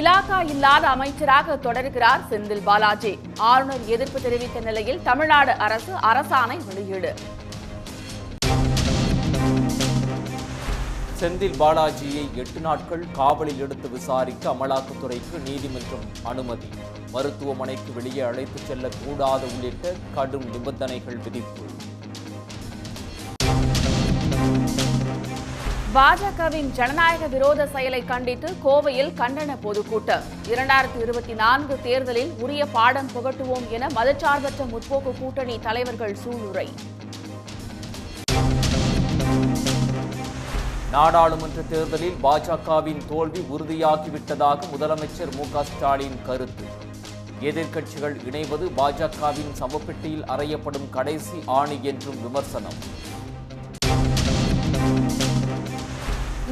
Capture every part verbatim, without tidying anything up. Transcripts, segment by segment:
இலாகா இல்லாத அமைச்சராக தொடர்கிறார் செந்தில் பாலாஜி. ஆளுநர் எதிர்ப்பு தெரிவித்த நிலையில் தமிழ்நாடு அரசு அரசாணை வெளியீடு. செந்தில் பாலாஜியை எட்டு நாட்கள் காவலில் எடுத்து விசாரிக்க அமலாக்கத்துறைக்கு நீதிமன்றம் அனுமதி. மருத்துவமனைக்கு வெளியே அழைத்துச் செல்லக்கூடாது உள்ளிட்ட கடும் நிபந்தனைகள் விதிப்பு. பாஜகவின் ஜனநாயக விரோத செயலை கண்டித்து கோவையில் கண்டன பொதுக்கூட்டம். இரண்டாயிரத்தி இருபத்தி நான்கு தேர்தலில் உரிய பாடம் புகட்டுவோம் என மதச்சார்பற்ற முற்போக்கு கூட்டணி தலைவர்கள் சூளுரை. நாடாளுமன்ற தேர்தலில் பாஜகவின் தோல்வி உறுதியாகிவிட்டதாக முதலமைச்சர் மு க ஸ்டாலின் கருத்து. எதிர்க்கட்சிகள் இணைவது பாஜகவின் சமப்பெட்டியில் அறையப்படும் கடைசி ஆணி என்றும் விமர்சனம்.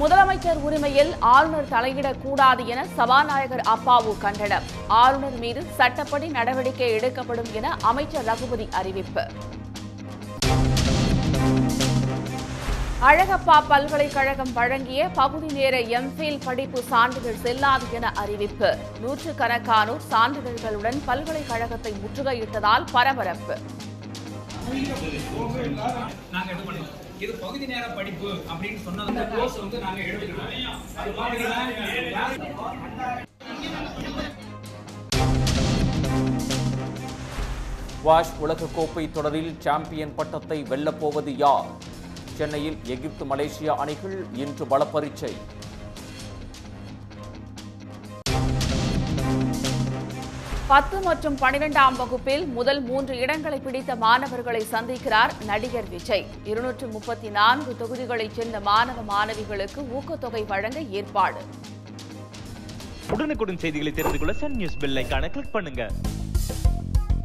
முதலமைச்சர் உரிமையில் ஆளுநர் தலையிடக்கூடாது என சபாநாயகர் அப்பாவு கண்டனம். ஆளுநர் மீது சட்டப்படி நடவடிக்கை எடுக்கப்படும் என அமைச்சர் ரகுபதி அறிவிப்பு. அழகப்பா பல்கலைக்கழகம் வழங்கிய பகுதி நேர எம்பில் படிப்பு சான்றிதழ் செல்லாது என அறிவிப்பு. நூற்றுக்கணக்கானோர் சான்றிதழ்களுடன் பல்கலைக்கழகத்தை முற்றுகையிட்டதால் பரபரப்பு. வாஷ் உலகக்கோப்பை தொடரில் சாம்பியன் பட்டத்தை வெல்லப்போவது யார்? சென்னையில் எகிப்து மலேசியா அணிகள் இன்று பலப்பரீட்சை. பத்து மற்றும் பனிரெண்டாம் வகுப்பில் முதல் மூன்று இடங்களை பிடித்த மாணவர்களை சந்திக்கிறார் நடிகர் விஜய். இருநூற்று முப்பத்தி நான்கு தொகுதிகளைச் சேர்ந்த மாணவ மாணவிகளுக்கு ஊக்கத்தொகை வழங்க ஏற்பாடு. உடனுக்குடன் செய்திகளை தெரிந்து கொள்ள சன் நியூஸ் பெல் ஐகானை கிளிக் பண்ணுங்க.